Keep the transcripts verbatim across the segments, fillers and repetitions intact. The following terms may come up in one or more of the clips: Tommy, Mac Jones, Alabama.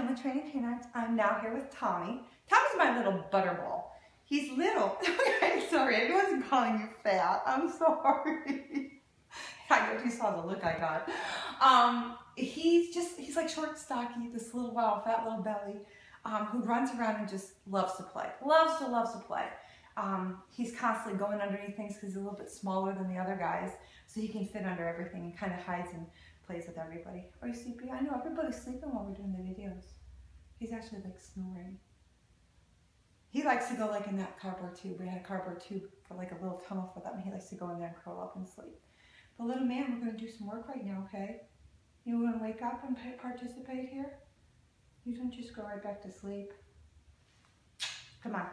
Kim with Training Canines. I'm now here with Tommy. Tommy's my little butterball. He's little. Okay, sorry, I wasn't calling you fat. I'm sorry. I know you saw the look I got. Um, he's just, he's like short, stocky, this little, wow, fat little belly, um, who runs around and just loves to play. Loves to, loves to play. Um, he's constantly going underneath things because he's a little bit smaller than the other guys, so he can fit under everything and kind of hides and plays with everybody. Are you sleepy? I know everybody's sleeping while we're doing the videos. He's actually like snoring. He likes to go like in that cardboard tube. We had a cardboard tube for like a little tunnel for them. He likes to go in there and curl up and sleep. But little man, we're going to do some work right now, okay? You want to wake up and participate here? You don't just go right back to sleep. Come on.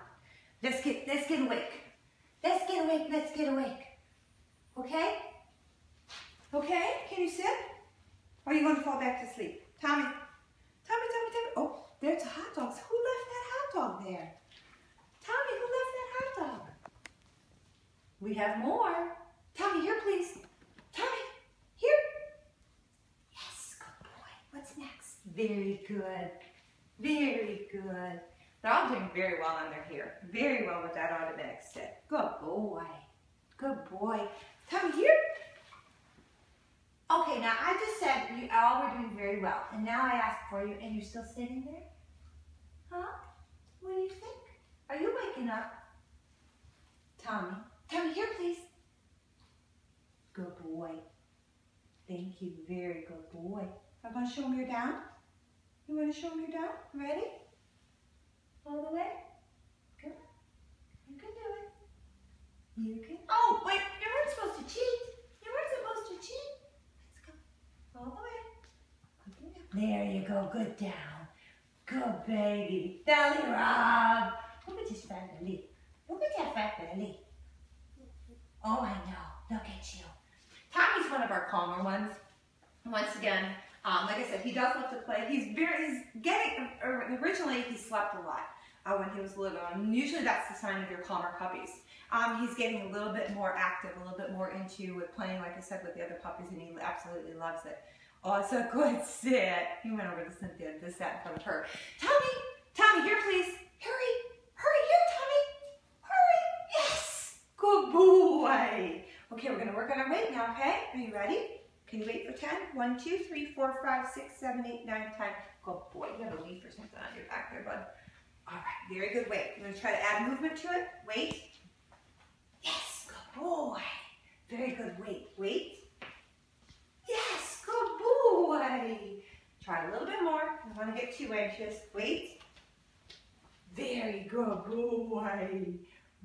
Let's get, let's get awake. Let's get awake, let's get awake. Okay? Okay? Can you sit? Or are you going to fall back to sleep? Tommy. Tommy, Tommy, Tommy. Oh, there's hot dogs. Who left that hot dog there? Tommy, who left that hot dog? We have more. Tommy, here please. Tommy, here. Yes, good boy. What's next? Very good. Very good. They're all doing very well under here. Very well with that automatic stick. Good boy. Good boy. Tommy, here. Okay, now I just said you all were doing very well. And now I asked for you, and you're still sitting there? Huh? What do you think? Are you waking up? Tommy. Tommy, here, please. Good boy. Thank you. Very good boy. I'm going to show him you're down. You want to show him you're down? Ready? All the way? Come on. You can do it. You can. Oh, wait. You weren't supposed to cheat. You weren't supposed to cheat. Let's go. All the way. Good down. There you go. Good down. Good baby. Belly rub. Look at this fat belly. Look at that fat belly. Oh, I know. Look at you. Tommy's one of our calmer ones. Once again, um, like I said, he does love to play. He's very, he's getting, originally he slept a lot. Uh, when he was little, and usually that's the sign of your calmer puppies. Um, he's getting a little bit more active, a little bit more into with playing, like I said, with the other puppies, and he absolutely loves it. Oh, it's a good sit. He went over to Cynthia, this, that, in front of her. Tommy, Tommy, here, please. Hurry, hurry, here, Tommy. Hurry, yes, good boy. Okay, we're gonna work on our weight now, okay? Are you ready? Can you wait for ten? One, two, three, four, five, six, seven, eight, nine, ten. Good boy, you have a leaf or something on your back there, bud. All right, very good weight. You're gonna try to add movement to it. Weight. Yes, good boy. Very good weight. Weight. Yes, good boy. Try a little bit more. You don't want to get too anxious. Weight. Very good boy.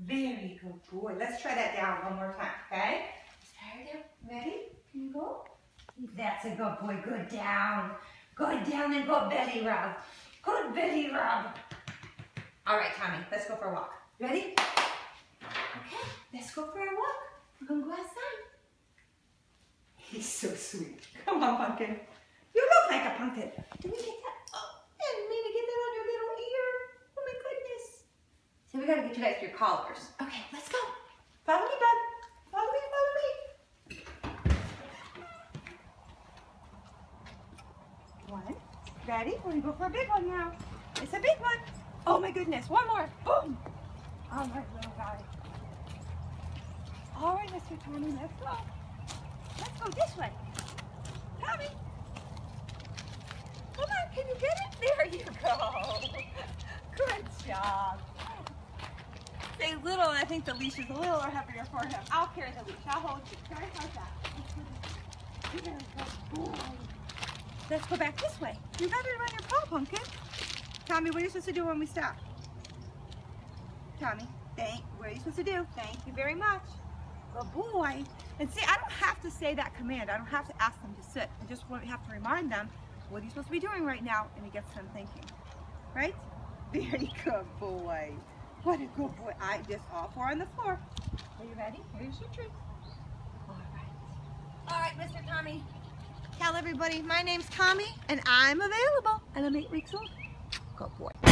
Very good boy. Let's try that down one more time, okay? Let's try it down. Ready? Can you go? That's a good boy. Good down. Good down and go belly rub. Good belly rub. All right, Tommy, let's go for a walk. Ready? Okay, let's go for a walk. We're going to go outside. He's so sweet. Come on, pumpkin. You look like a pumpkin. Did we get that? Oh, I didn't mean to get that on your little ear. Oh, my goodness. So we got to get you guys your collars. Okay, let's go. Follow me, bud. Follow me, follow me. One. Ready? We're going to go for a big one now. It's a big one. Oh my goodness, one more, boom! All right, little guy. All right, Mister Tommy, let's go. Let's go this way. Tommy! Come on, can you get it? There you go. Good job. Stay little, and I think the leash is a little heavier for him. I'll carry the leash, I'll hold you. Sorry about that. You're gonna go. Boom. Let's go back this way. You better run your paw, pumpkin. Tommy, what are you supposed to do when we stop? Tommy, thank, what are you supposed to do? Thank you very much. Good boy. And see, I don't have to say that command. I don't have to ask them to sit. I just have to remind them, what are you supposed to be doing right now? And it gets them thinking, right? Very good boy. What a good boy. I just all four on the floor. Are you ready? Here's your treat. All right. All right, Mister Tommy. Tell everybody, my name's Tommy, and I'm available, and I'm eight weeks old. Good boy.